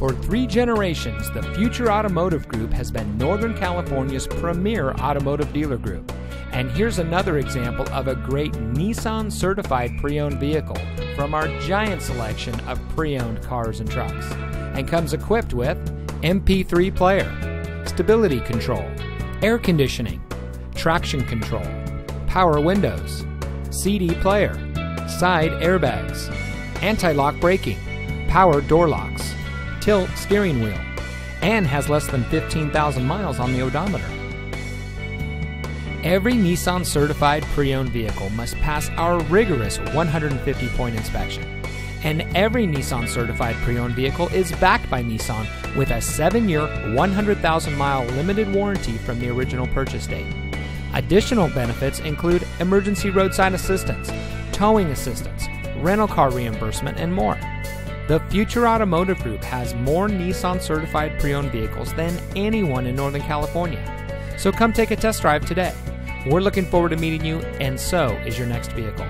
For 3 generations, the Future Automotive Group has been Northern California's premier automotive dealer group. And here's another example of a great Nissan-certified pre-owned vehicle from our giant selection of pre-owned cars and trucks, and comes equipped with MP3 player, stability control, air conditioning, traction control, power windows, CD player, side airbags, anti-lock braking, power door locks, tilt steering wheel, and has less than 15,000 miles on the odometer. Every Nissan certified pre-owned vehicle must pass our rigorous 150-point inspection. And every Nissan certified pre-owned vehicle is backed by Nissan with a 7-year, 100,000-mile limited warranty from the original purchase date. Additional benefits include emergency roadside assistance, towing assistance, rental car reimbursement, and more. The Future Automotive Group has more Nissan certified pre-owned vehicles than anyone in Northern California. So come take a test drive today. We're looking forward to meeting you, and so is your next vehicle.